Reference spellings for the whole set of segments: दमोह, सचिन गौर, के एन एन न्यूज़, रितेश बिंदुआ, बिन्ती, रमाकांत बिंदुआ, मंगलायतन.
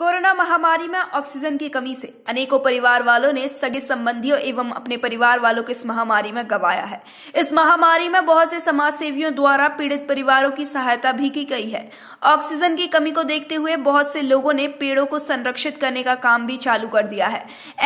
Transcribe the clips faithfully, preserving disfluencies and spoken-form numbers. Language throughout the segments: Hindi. कोरोना महामारी में ऑक्सीजन की कमी से अनेकों परिवार वालों ने सगे संबंधियों एवं अपने परिवार वालों को इस महामारी में गंवाया है। इस महामारी में बहुत से समाज सेवियों द्वारा पीड़ित परिवारों की सहायता भी की गई है। ऑक्सीजन की कमी को देखते हुए बहुत से लोगों ने पेड़ों को संरक्षित करने का काम भी चालू कर दिया है।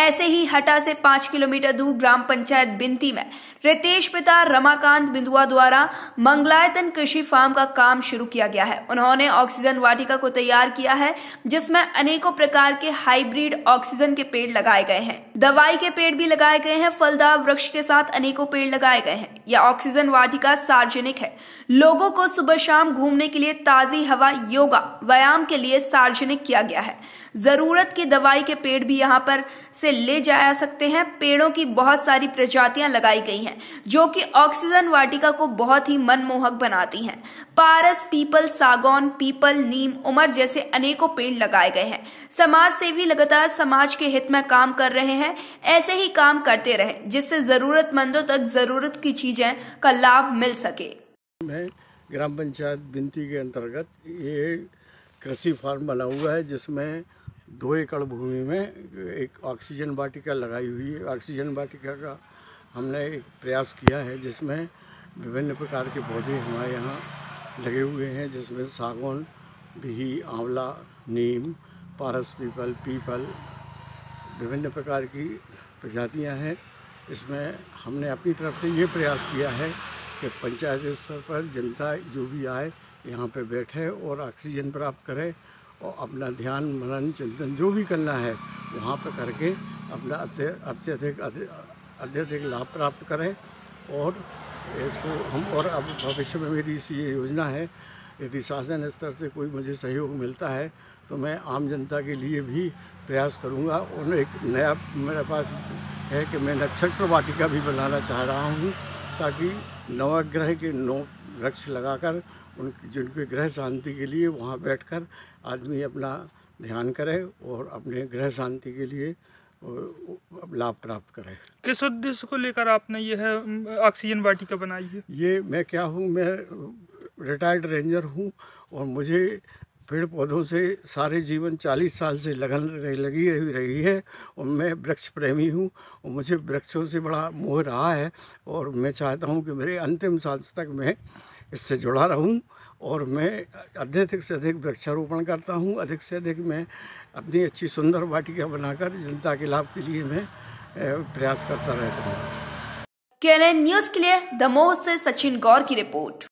ऐसे ही हटा से पांच किलोमीटर दूर ग्राम पंचायत बिन्ती में रितेश पिता रमाकांत बिंदुआ द्वारा मंगलायतन कृषि फार्म का काम शुरू किया गया है। उन्होंने ऑक्सीजन वाटिका को तैयार किया है, जिसमें अनेकों प्रकार के हाइब्रिड ऑक्सीजन के पेड़ लगाए गए हैं, दवाई के पेड़ भी लगाए गए हैं, फलदार वृक्ष के साथ अनेकों पेड़ लगाए गए हैं। यह ऑक्सीजन वाटिका सार्वजनिक है। लोगों को सुबह शाम घूमने के लिए, ताजी हवा, योगा, व्यायाम के लिए सार्वजनिक किया गया है। जरूरत की दवाई के पेड़ भी यहाँ पर से ले जा सकते हैं। पेड़ों की बहुत सारी प्रजातियां लगाई गई हैं, जो कि ऑक्सीजन वाटिका को बहुत ही मनमोहक बनाती हैं। पारस, पीपल, सागौन, पीपल, नीम, उमर जैसे अनेकों पेड़ लगाए गए हैं। समाज सेवी लगातार समाज के हित में काम कर रहे हैं। ऐसे ही काम करते रहे, जिससे जरूरतमंदों तक जरूरत की चीजें का लाभ मिल सके। ग्राम पंचायत बिन्ती के अंतर्गत ये कृषि फार्म बना हुआ है, जिसमें दो एकड़ भूमि में एक ऑक्सीजन वाटिका लगाई हुई है। ऑक्सीजन वाटिका का हमने एक प्रयास किया है, जिसमें विभिन्न प्रकार के पौधे हमारे यहाँ लगे हुए हैं, जिसमें सागौन, बिही, आंवला, नीम, पारस पीपल, पीपल, विभिन्न प्रकार की प्रजातियाँ हैं। इसमें हमने अपनी तरफ से ये प्रयास किया है कि पंचायत स्तर पर जनता जो भी आए यहाँ पे बैठे और ऑक्सीजन प्राप्त करे और अपना ध्यान, मनन, चिंतन जो भी करना है वहाँ पर करके अपना अत्यधिक अत्यधिक लाभ प्राप्त करें। और इसको हम और अब भविष्य में मेरी इसी ये योजना है, यदि शासन स्तर से कोई मुझे सहयोग मिलता है तो मैं आम जनता के लिए भी प्रयास करूँगा। और एक नया मेरे पास है कि मैं नक्षत्र वाटिका भी बनाना चाह रहा हूँ, ताकि नवग्रह के नौ वृक्ष लगाकर उन जिनके ग्रह शांति के लिए वहाँ बैठकर आदमी अपना ध्यान करे और अपने ग्रह शांति के लिए लाभ प्राप्त करे। किस उद्देश्य को लेकर आपने यह ऑक्सीजन वाटिका बनाई है? ये मैं क्या हूँ, मैं रिटायर्ड रेंजर हूँ और मुझे पेड़ पौधों से सारे जीवन चालीस साल से लगन लगी रही रही है और मैं वृक्ष प्रेमी हूँ और मुझे वृक्षों से बड़ा मोह रहा है। और मैं चाहता हूँ कि मेरे अंतिम सांस तक मैं इससे जुड़ा रहूँ और मैं अधिक से अधिक वृक्षारोपण करता हूँ। अधिक से अधिक मैं अपनी अच्छी सुंदर वाटिका बनाकर जनता के लाभ के लिए मैं प्रयास करता रहता हूँ। के एन एन न्यूज़ के लिए दमोह से सचिन गौर की रिपोर्ट।